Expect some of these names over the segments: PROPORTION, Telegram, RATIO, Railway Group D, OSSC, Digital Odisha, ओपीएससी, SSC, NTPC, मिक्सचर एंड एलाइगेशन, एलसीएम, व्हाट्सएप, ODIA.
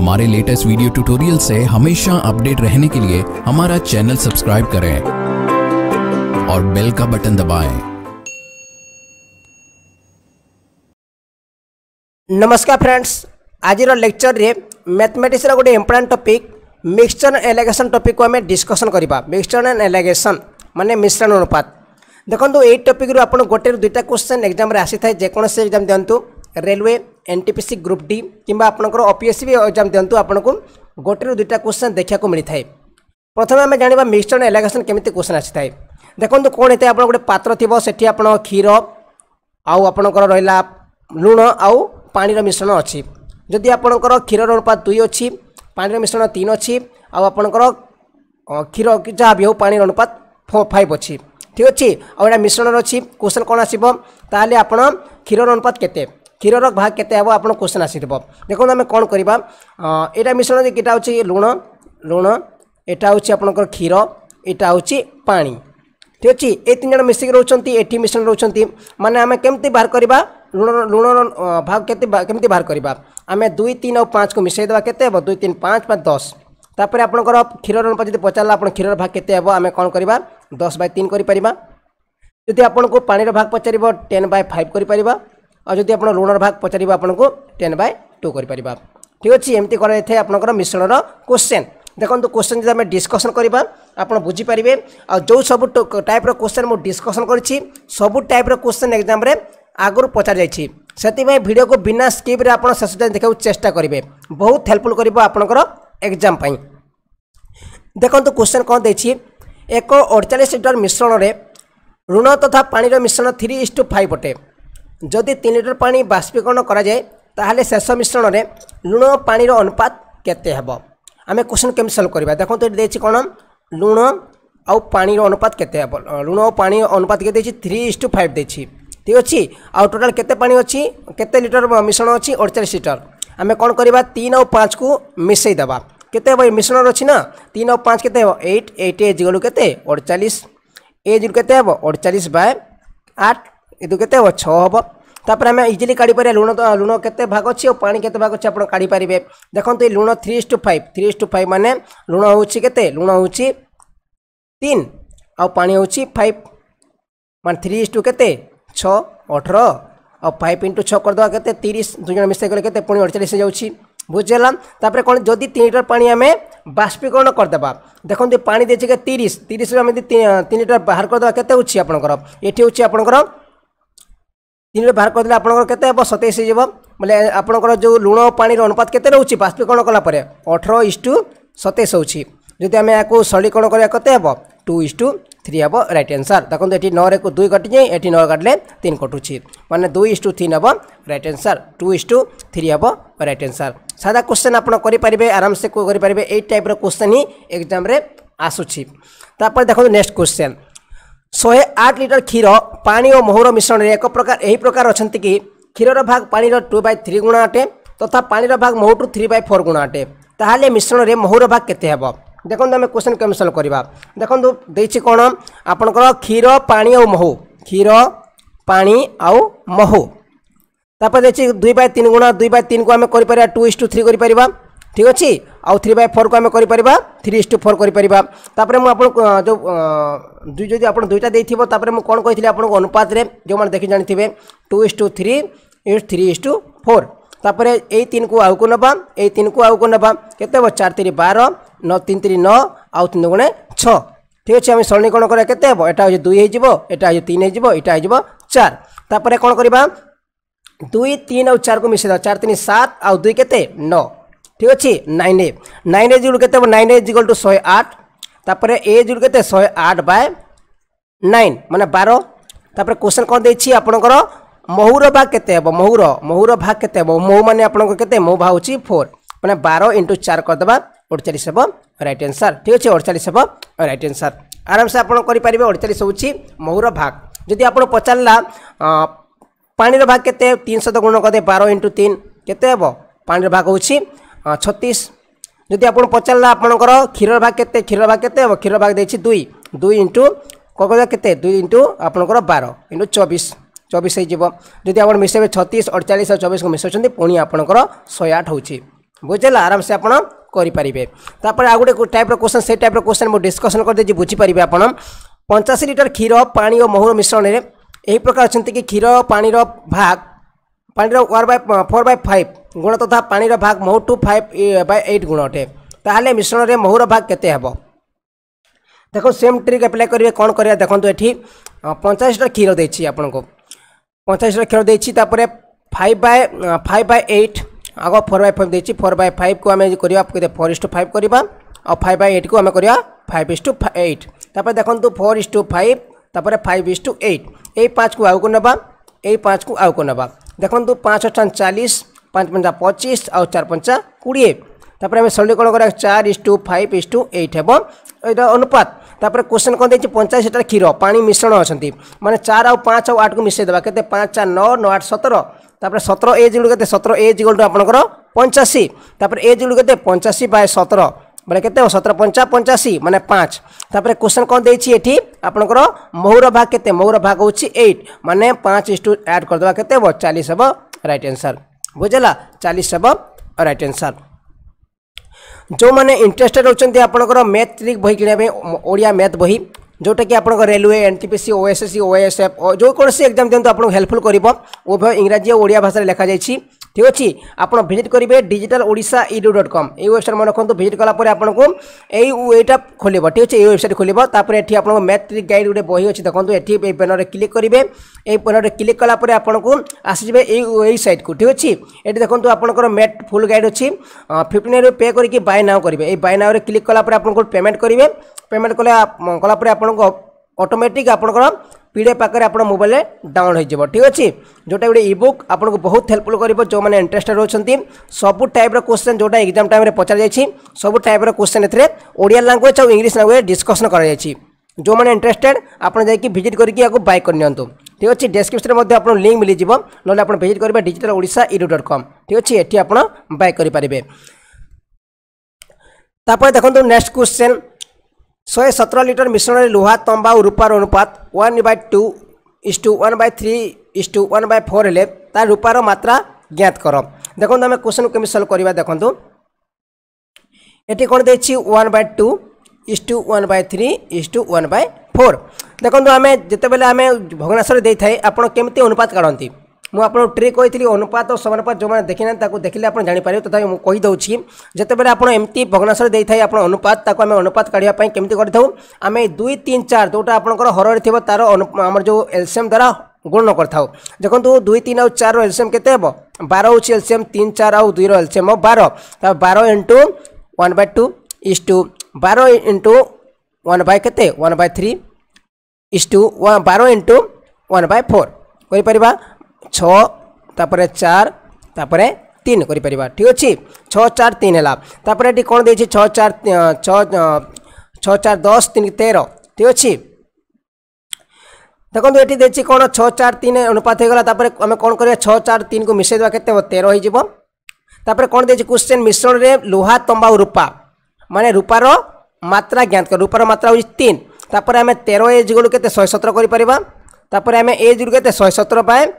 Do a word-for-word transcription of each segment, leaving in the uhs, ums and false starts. हमारे latest video tutorial से हमेशा अपडेट रहने के लिए हमारा चैनल सब्सक्राइब करें और बेल का बटन दबाएं। नमस्कार फ्रेंड्स, आज लेक्चर रे मैथमेटिक्स रा गोटे important topic मिक्सचर एंड एलाइगेशन topic को हमें डिस्कशन करिबा। मिक्सचर एंड एलाइगेशन माने मिश्रण अनुपात। देखो ये टॉपिक रु आपन गोटे दुईटा क्वेश्चन एग्जाम रे आसी थाए, जेकोन से एग्जाम दियंतु रेलवे एनटीपीसी ग्रुप डी किंबा आपनकर ओपीएससी भी एग्जाम दियंतु, आपनको गोटे दुईटा क्वेश्चन देखा को मिली थाए। प्रथम आम जाना मिक्सचर एंड एलाइगेशन केमिति क्वेश्चन आसी थाए। देखो कौन होता है, आपन गोटे पात्र थिबो सेठी आपन खीर आउ आपनकर रहला लूण आउ पानीर मिश्रण अच्छी। जदि आपणकर क्षीर अनुपात दुई अच्छी, पानीर मिश्रण तीन अच्छी, आपणकर क्षीर जहाँ भी हो पानीर अनुपात फोर फाइव अच्छी। ठीक अच्छे आटा मिश्रण अच्छी। क्वेश्चन कौन आसो ताल आपड़ क्षीर अनुपात केते, क्षीर भाग केते हे आप क्वेश्चन आसी। देखो आम कौन करवा यहाँ मिश्रण यहाँ हूँ लुण लुण यहाँ हूँ आपणकर क्षीर यहाँ हूँ पा। ठीक अच्छे ये तीन जन मिसिक रोच मिश्रण रोच माने आम केमती बाहर करवा लुण लुण भाग के केमती बाहर करवा। आम दुई तीन और पाँच को मिसई देवा केते दुई तीन पाँच पाँच दस। तापर आपणकर क्षीर अनुपात जब पचारा आप क्षीर भाग केते हे आम कौन करवा दस बै तीन करपर। जदि आपको पानीर भाग पचार टेन बै फाइव करपर और जदि आप लुणर भाग पचार आपको टेन बै टू करपर। ठीक अच्छे एमती कराई आपणकर मिश्रण क्वेश्चन। देखो क्वेश्चन जब आम डिस्कसन करवा आप बुझीपारे। आ जो सब टाइप्र क्वेश्चन मुझे डिस्कसन करी सब टाइप्र क्वेश्चन एग्जाम आगुरी पचार जाइए, से वीडियो को बिना स्किप रे आपन शेष जाए देखा चेष्टा करेंगे, बहुत हेल्पफुल कर आपणकर एग्जाम। देखो क्वेश्चन कौन दे एक अड़चाश लिटर मिश्रण में ऋण तथा पानीर मिश्रण थ्री इज टू फाइव अटे। जदि तीन लिटर पानी बाष्पीकरण कराए शेष मिश्रण में लुण पानीर अनुपात केते हेबो। आम क्वेश्चन केमि सॉल्व करवा। देखो ये कौन लुण आउ पानीर अनुपात केते हेबो, लुण और पानी अनुपात के थ्री इज टू फाइव दे। ठीक अच्छे आउ टोटाल केते पानी अच्छी केते लिटर मिश्रण अच्छी अड़चाश लिटर। आम कौन करवा तीन और पाँच को मिसई देवा केते हे मिश्रण अच्छी ना तीन और पाँच केते हे एट एट एज गलू के अड़चाश एज केते हे अड़चाश बाय आठ यू के छः। तापर आम इजिली काढ़ी पारे लुण लुण केते भाग अच्छी और पानी केते भाग अच्छी आप काढ़ी पारे। देखो ये लुण three is to five three is to five माने लुण हूँ के लुण हूँ तीन आउ पानी हूँ फाइव मान थ्री इज टू के छः अठर और फाइव इंटू छः करदे के तीस दुई जन मिसाई गले के पुणी अड़चाश हो जाए। बुझेगा तापर कौन जदि तीन लिटर पानी आम बाष्पीकरण करदे। देखो पानी दे तीस तीस आम तीन लिटर बाहर करदे के ये आपणकर तीन लिटर बाहर करदे आपणकर सतैश हो बोले आपणकर जो लुण और पानी अनुपात केते रहउछि बाष्पीकरण कलापर अठर इज टू सतैश होती। जदि आम या सरलीकरण कराया टू इज टू थ्री हे राइट आंसर। देखो ये नौ को दुई कटि जाए ये नौ काटले तीन कटुच्छी माने दुई इज टू तीन हे right answer, two is to three हे राइट आंसर। सादा क्वेश्चन आपड़ करें आराम से करें, यही टाइप्र क्वेश्चन ही एग्जाम आसूसी। तापर देखो नेक्स्ट क्वेश्चन शहे आठ लिटर क्षीर पानी और महुर मिश्रण एक प्रकार यही प्रकार अच्छा कि क्षीर भाग पानीर टू बै थ्री गुणा अटे तथा पानीर भाग महु टू थ्री बै फोर गुणा अटे, ताहले मिश्रण में महुर भाग केते हेबो। देखो आम क्वेश्चन केम सल्व करवा। देखो दे कौन आपणकर क्षीर पानी आउ महु क्षीर पानी आउ महु तापर देखिए दुई बै तीन गुणा दुई बै तीन को आम कर टू इज टू थ्री कर। ठीक अच्छे आउ थ्री बै फोर को आम कर थ्री इज टू फोर करपर। मुझे जो जो आप दुईटा देपर मुझे कौन कही आपको अनुपात जो मैंने देखी जानी थे two is to three is three is to four. तापर यही तीन को आउक नवा यही तीन को आउक नवा के चार तीन बार नौ तीन तीन नौ आउ तीन गुणे छः। ठीक अच्छे आम सरणीकरण करा के यहाँ दुई हो तीन हो चार। तापर कौन करवा दुई तीन आउ चार को मिसाई चार तीन सात आउ दुई के नौ। ठीक अच्छे नाइन ए नाइन एज के नाइन एज इक्वल टू शहे आठ तापर एज के शहे आठ बाय नाइन माने बार। तापर क्वेश्चन कौन दे आपणकर महुर भाग केते हे महुर महुर भाग केते हे मऊ माने आपणकर केते मऊ भाग होची फोर माने बार इंटू चार करदे अड़चाश हे राइट आंसर। ठीक अच्छे अड़चाश हे राइट आंसर आराम से आप करें। अड़चाश होची महुर भाग। जदि आप पचारा पानीर भाग केते तीन शत गुण करदे बार इंटू तीन केते हे पानीर भाग होची छत्तीस। जदि आप पचारा आपणकर क्षीर भाग केते क्षीर भाग केते हे क्षीर भाग देछि दुई दुई इंटू कौन केते दुई इंटू आपणकर बार इंटू चौबीस चौबीस होगी। जदि आप मिसेबे छत्तीस अड़चाश और चौबीस को मिसाई पुणी आपणकर शहे आठ होची। बुझे आराम से आपड़ करेंगे। तापर आ गोटे टाइप क्वेश्चन से टाइप क्वेश्चन मुझे डिस्कसन करदे बुझीपर आप पंचाशी लिटर क्षीर पानी और महुर मिश्रण में यही प्रकार अच्छे कि क्षीर पानी भाग पानी one by four by five गुण तथा पानी भाग महुर टू फाइव बै एट गुण अटे ताहले मिश्रण में महुर भाग केते हबो। देखो सेम ट्रिक एप्लाय करेंगे कौन करें देखो ये पंचाश लिटर क्षीर देती आपको पंचाश लिटर क्षीर देती five by five by eight आग फोर बाय फाइव देती फोर बाय फाइव को आम कर फोर इज टू फाइव करवा और फाइव बाय एट को आम कर फाइव इज टू एट तापर देखो फोर इज टू फाइव तापर फाइव इज टू एट यही पाँच को आउ को ना यही पाँच को आउ को ना देखो पाँच अठान चालीस पाँच पंचा पचीस आउ चार पंचा कोड़े तापर आम सरलीकरण कर चार is to five is to eight हे ये अनुपात। तापर क्वेश्चन कौन देखिए पंचाश लिटर क्षीर पानी मिश्रण अच्छे माने चार आउ पाँच आउ आठ को मिसईदेवा के पाँच चार नौ नौ आठ सतर तापर सतर एज गुड़ के सतर एज गुड़ आपर पंचाशी तापर एज गुड़ के पंचाशी बाय सतर बोले के सतर पंचा पंचाशी माने पाँच। तापर क्वेश्चन कौन देखिए आपणकर महुर भाग के महुर भाग हो एट माने पाँच इज टू एड करदेवा के चालीस हे राइट आंसर बुझेगा चालीस हे राइट आंसर। जो मैंने इंटरेस्टेड होती आपंकर मैथ ट्रिक बही किने ओडिया मैथ बही जोटा कि आपको रेलवे एनटीपीसी ओएसएससी ओएसएफ जो कौन से एग्जाम दिखाँ आपको हेल्पफुल करिबो उभय इंग्रजी और ओडिया भाषा लिखा जाइए ठीक अच्छे। आप विजिट करेंगे digital Odisha edu dot com ये वेबसाइट मन रखुद विजिट कलापर आपको येटा खोल ठीक अच्छे ये वेबसाइट खोलतापर ये आपको मैथ ट्रिक गाइड गोटे बही अच्छी देखो ये पेन में क्लिक करेंगे ये पेन में क्लिक कलापर आपको आसीजे ये सैट को ठीक अच्छे। ये देखो आपंकर मैथ फुल गाइड अच्छी फिफ्टीन रू पे करके बाय नाउ करेंगे बाय नाउ क्लिक कलापर आपको पेमेंट करेंगे पेमेंट कलापर आपको ऑटोमेटिक आपंकर पीडीएफ पाखे आप मोबाइल डाउनलोड हो ठीक अच्छे। जोटा गोटे इ बुक आपको बहुत हेल्पफुल कर जो मैंने इंटरेस्टेड होती सब टाइप क्वेश्चन जोटा एग्जाम टाइम पचार सब टाइप क्वेश्चन एथे ओडिया लैंग्वेज और इंग्लिश लैंग्वेज डिस्कशन कराई जो मैंने इंटरेस्टेड आपड़ जाकि विजिट करके बाय करनी ठीक अच्छे। डिस्क्रिप्शन में आप लिंक मिल जाए ना आप विजिट करेंगे digital Odisha edu dot com ठीक अच्छे ये आप बाय करेंगे। तापर देखो नेक्स्ट क्वेश्चन शहे सतर लिटर मिश्रण में लुहा तंबा और रूपार अनुपात one by two is to one by three is to one by four है तार रूपार मात्रा ज्ञात कर। देखो आम क्वेश्चन केमी सल्व करवा देखो ये कौन दे one by two is to one by three is to one by four देखो आम जितेबाला आम भग्नाशय दे था आपड़ केमी अनुपात काढ़ती मुझे ट्रिक कही अनुपात और समानुपात जो मैंने देखी ना देखने आप जापर तथा मुझे जितेबाला आप एमती भग्नाशय दे था आप अनुपात आम अनुपात काढ़ापी केमती करें दुई तीन चार जोटा आपंकर हर थी तार आम जो एलसीएम द्वारा गुण कर देखो दुई तीन आउ चार एलसीएम के बार हो एलसीएम तीन चार आउ दुईर एलसीएम बार बार into one by two is to बार इंटु वन बै के one by three is to बार इंटु वन बै फोर कर छः तापर चार तापर तीन करें ठीक अच्छे छः चार तीन है तापर ये कौन दे छः चार छः चार दस तीन तेरह ठीक अच्छे। देखो ये देखिए कौन छः चार तीन अनुपात होगा आम कौन कर छः चार तीन को मिसईदेवा के तेरह होपर कौन दे क्वेश्चन मिश्रण में लुहा तंबा और रूपा माने रूपार मात्रा ज्ञात कर रूपार मात्रा हूँ तीन तापर आम तेरह एज गुड़ के शहे सतर करपर आम एज गुड़ के शहे सतर पाए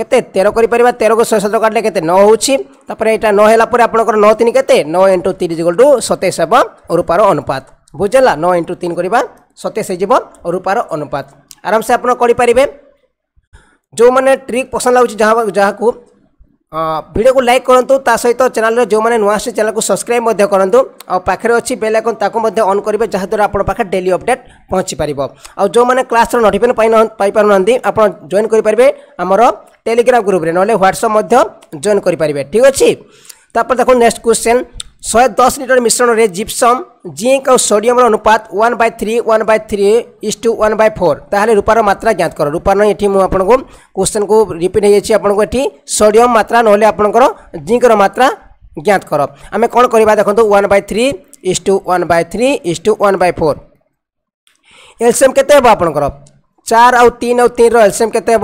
केते तेरह करें तेरह को शहे सतर काटे के नौ होपर यहाँ नापर आपंकर नौ तीन के नौ इंटु तीन इज टू सतैश हे रूपार अनुपात बुझेगा नौ इंटु तीन करवा सतैश हो रूपार अनुपात आराम से आपरे। जो मैंने ट्रिक पसंद लगुच जहाँ वीडियो को लाइक करूँ ता सहित चैनल जो मैंने नुआ से चैनल को सब्सक्राइब करूँ और पाखे अच्छी बेल आइकन ताको ऑन करेंगे जहाँद्वारा आप पाखे डेली अपडेट पहुँची पारिबो। और जो मैंने क्लास नोटिफिकेशन पाई पारु नांदी आप जॉइन करेंगे आमर टेलीग्राम ग्रुप रे नले व्हाट्सएप जॉइन करेंगे ठीक अच्छे। तापर देखो नेक्स्ट क्वेश्चन शहे दस लिटर मिश्रण में जिप्सम जिंक और सोडियम अनुपात one by three one by three is to one by four ताहले रूपार मात्रा ज्ञात कर रूपार ना ये मुझे आपको क्वेश्चन को रिपीट हो सोडियम मात्रा ना आपंकर जिंकर मात्रा ज्ञात कर आम कौन करवा देखो one by three is to one by three is to one by four एलसीएम केते आपंकर चार आउ तीन आउ तीन एलसीएम केते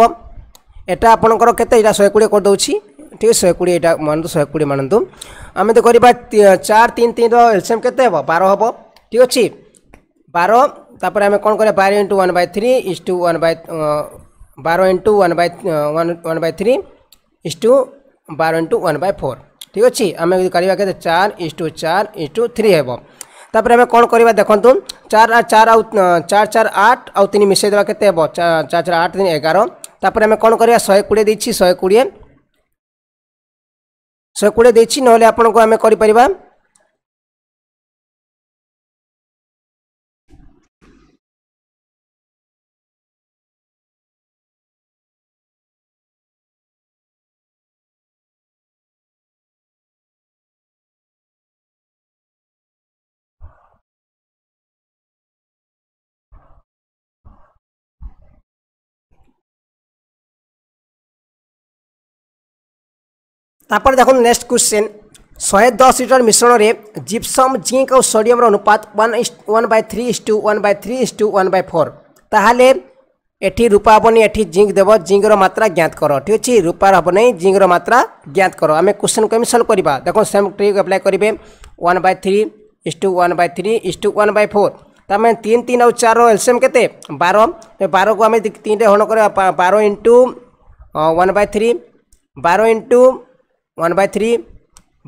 एटा आपंकर केते शहे कोड़े कर दूसरी ठीक है शहे कोड़े यहाँ मानतु शहे कोड़े मानतु आम तो करवा चार तीन तीन एलसीएम केते बार हे ठीक अच्छे बार तापर आम कौन कर बार into one by three is to one by बार into one by one one by three is to बार इंटु वन बै फोर ठीक अच्छे आम करवा के चार इंटू चार इंटू थ्री है तापर आम कौन करवा देखूँ चार चार आउ चार चार आठ आउ तीन मिसईदेवा के चार चार आठ तीन एगार तापर आम कौन करवा शहे कोड़े दे शहे कोड़े शहे कोड़े दे आपन को आम कर तापर देखो नेक्स्ट क्वेश्चन शहे दस लिटर मिश्रण में जिप्सम जिंक और सोडियम अनुपात one one by three is to one by three is to one by four ताहले एठी रूपा हेनी एठी जिंक देव जिंक मात्रा ज्ञात कर ठीक अच्छे रूपार हम नहीं जिंक मात्रा ज्ञात कर आम क्वेश्चन को सल्व करवा देखो सेम ट्रिक अप्लाई करेंगे one by three is to one by three is to one by four तमें तीन तीन और चार एलसीएम के बार बार को आम तीन हरण कर बार इंटू वन बै थ्री बार इंटू वन बै थ्री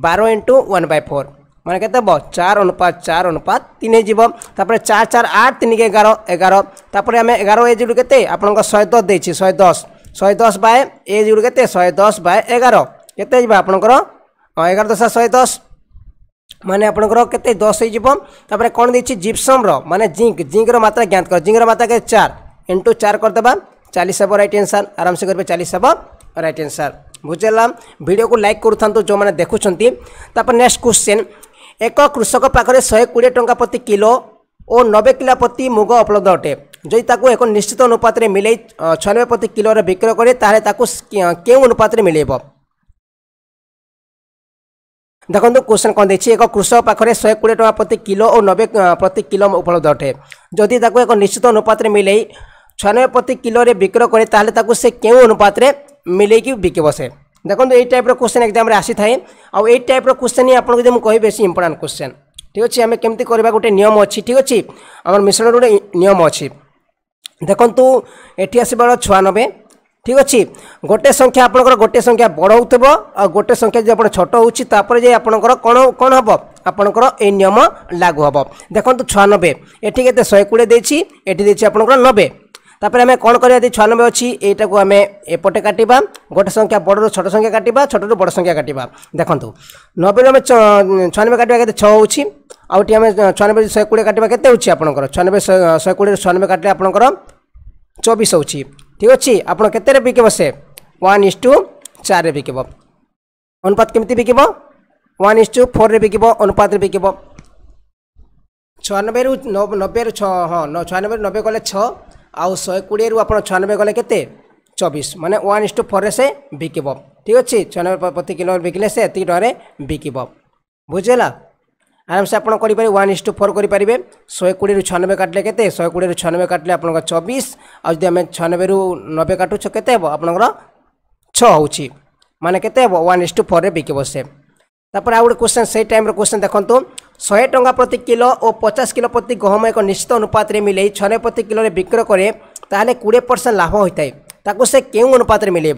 बार इंटू वन बै फोर मैंने के चार अनुपात चार अनुपात तीन होपर चार चार आठ तीन के एगार एगार तापर आम एगार ए जुड़ के आपंक शहे दस दे शहे दस शहे दस बाय ए जुड़ के शहे दस बाय एगार के आपणकर एगार दशा शहे दस मैंने आपंकर के दस होपर कौन दे जिप्सम माने जिंक जिंक मात्रा ज्ञात कर जिंक मात्रा के चार इंटू चार करदे चालीस हे रईट एनसर आराम से करेंगे चालीस हे रईट एनसर बुझेगा वीडियो को लाइक करूँ जो मैंने देखुं तापर नेक्स्ट क्वेश्चन एक कृषक पाखे शहे कोड़े टंका प्रति किलो और नब्बे किलो प्रति मुग उपलब्ध अटे जदि ताकू एक निश्चित अनुपात में मिले छियानबे प्रति किलो बिक्रय करे ताहले ताकू के अनुपात में मिले देखो क्वेश्चन कौन देखिए एक कृषक पाखे शहे कोड़े टंका प्रति किलो और नब्बे प्रति किलो उपलब्ध अटे जदि ताकू एक निश्चित अनुपात में मिले छियानबे प्रति किलो बिक्रय करे ताहले ताकू से के अनुपात में मिलेगी बिकब से देखो ये टाइप क्वेश्चन एग्जाम आसी थाए आउ ए टाइप क्वेश्चन ही आपको जब कह बेस इंपोर्टाट क्वेश्चन ठीक अच्छे आम केमती करवा गोटे नियम अच्छी ठीक अच्छे आम मिश्रण गोटे नियम अच्छी देखूँ ये आसबार छियानबे ठीक अच्छे गोटे संख्या आपंकर गोटे संख्या बड़ हो आ गोटे संख्या जो आप छोट होपर जे आपंकर कौन कौन हम आपंकर ये नियम लागू हम देखो छियानबे ये के शहे कोड़े देती आपंकर नब्बे तापर आम कौन करवा दी छियानबे अच्छी यू आम एपटे काटा गोटे संख्या बड़ू छोट संख्या काटा छोटू बड़ संख्या काटा देखो नब्बे आम छियानबे काटा के छः होती आउ आम छियानबे शहे कोड़े काटा के आपंकर छियानबे शहे कोड़े छियानबे काटे आपंकर चौबीस हो ठीक अच्छे आपड़ के बिकब से वन इस टू चार बिकब अनुपात केमती बिकब वन इस टू फोर बिकब अनुपात बिकब छियानबे नब्बे हाँ छियानबे नब्बे गले छः आउ शहे कोड़े आप छियानबे गले के चौबीस माने वन इस टू फोर से बिकब ठीक अच्छे छियानबे प्रति किलो बिकले से ये टकर बिकब बुझेगा आराम से आप करेंगे वन इस टू फोर करेंगे शहे कोड़े छियानबे काटले के शहे कोड़े छियानबे काटले आप चौबीस आदि आम छियानबे नब्बे काटू के आपंकर छः हो माने के वन इस टू फोर बिकब से तापर आ गोटे क्वेश्चन से टाइम क्वेश्चन देखो शहे टंका प्रति किलो और पचास किलो प्रति गहम एक निश्चित अनुपात में मिले छियानबे प्रति किलो बिक्रय करे ताहले बीस परसेंट लाभ होता है ताकू से क्यों अनुपात में मिले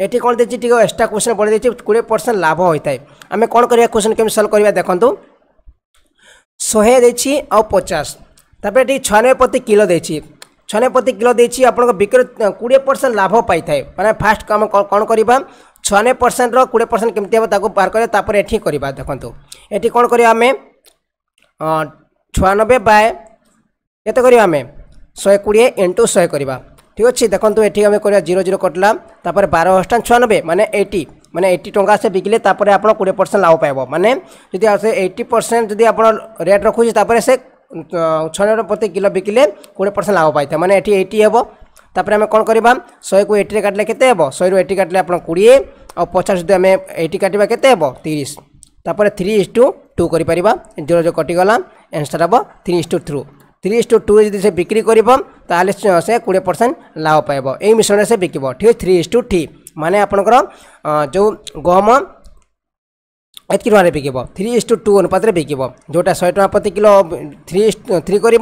ये कौन देखिए ठीक एक्स्ट्रा क्वेश्चन बढ़े बीस परसेंट लाभ होता है आम कौन करवा क्वेश्चन केमि सल्व करवा देखूँ शहे दे पचास तापर ये छियानबे प्रति किलो दे छियानबे प्रति किलो दे बिक्रय बीस परसेंट लाभ पाई है मैंने फास्ट कम कौन करवा छियानबे परसेंट बीस परसेंट केमती हम ताको बाहर करापर ये करवा देखो ये कौन करवा आम छियानबे बाय केते करवा आम शहे कोड़े इंटू शहे करवा ठीक अच्छे देखो ये आम कर जीरो जीरो कटला तापर बार अष्टान छियानबे माने अस्सी माने अस्सी टंका से बिकले तापर आप बीस परसेंट लाभ पाइब माने जब अस्सी परसेंट जब आप रेट रखुचे तापर से छियानबे प्रति किलो बिकले बीस परसेंट लाभ पाई है माने ये अस्सी हे तापर आम कौन करवा शहे को अस्सी काटले के शहे अस्सी काटले आप बीस और पचास जब आम अस्सी काटा के तीस तापर थ्री इस टू टू कर जीरो जो कटिगला एनसर हे three is to through three is to two जब से बिक्री करें से बीस परसेंट लाभ पाइब यही मिश्रण से बिकब ठीक थ्री इस टू थ्री माने आपंकर जो गहम एत टंका बिकब थ्री इस टू टू अनुपात बिकब जोटा शहे टंका प्रति किलो थ्री थ्री कर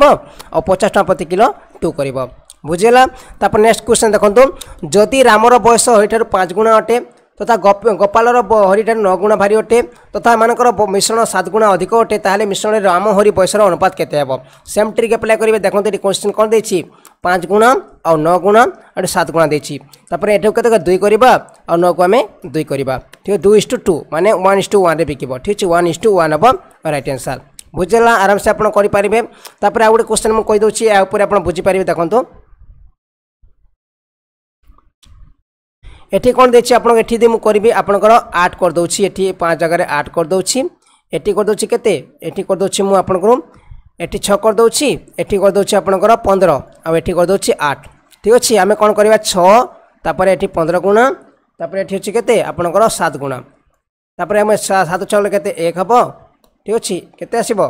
पचास टंका प्रति किलो टू कर बुझेगा तापर नेक्स्ट क्वेश्चन देखो जदि रामर बयस हईठार पाँच गुणा अटे तथा गप गोपालर हरिठार नौ गुणा भारी अटे तथा मानकर मिश्रण सात गुणा अधिक अटे ताहले मिश्रण राम हरि बैसर अनुपात केते हेबो सेम ट्रिक अप्लाई करिवे देखंते एटी क्वेश्चन कोन देछि पाँच गुणा और नौ गुणा और सात गुणा देछि तापर एठो केते दुई करबा और नौ को हमें दुई करबा ठीक टू इस टू टू माने वन इस टू वन रे बिकिबो ठीक वन इस टू वन हबो राइट आंसर बुझला आराम से आपन करि परिबे तापर आ गोटे क्वेश्चन म कहि दोछि आ ऊपर आपन बुझी परिबे देखंतो एठी कौन देछि आपन एठी दे मु करबी आपनकर आठ कर दोछि एठी पाँच जगह रे आठ कर दोछि एठी कर दोछि केते एठी कर दोछि मु आपनकर एठी छह कर दोछि एठी कर दोछि आपनकर पंद्रह आ एठी कर दोछि आठ ठीक अछि हमें कोन करबा छह तापर एठी पंद्रह गुणा तापर एठी होछि केते आपनकर सात गुणा तापर हम सात छह केते एक हबो ठीक अछि केते आसीबो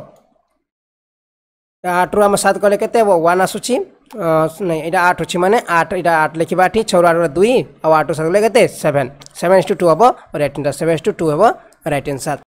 आठ रु हम सात कले केते हबो एक आसुछि नहीं एटा आठ होछि माने आठ एटा आठ लिखिबा ठीक छह आठ दो आ आठ सात लेके seven seven is to two हबो right answer seven is to two हबो राइट आंसर।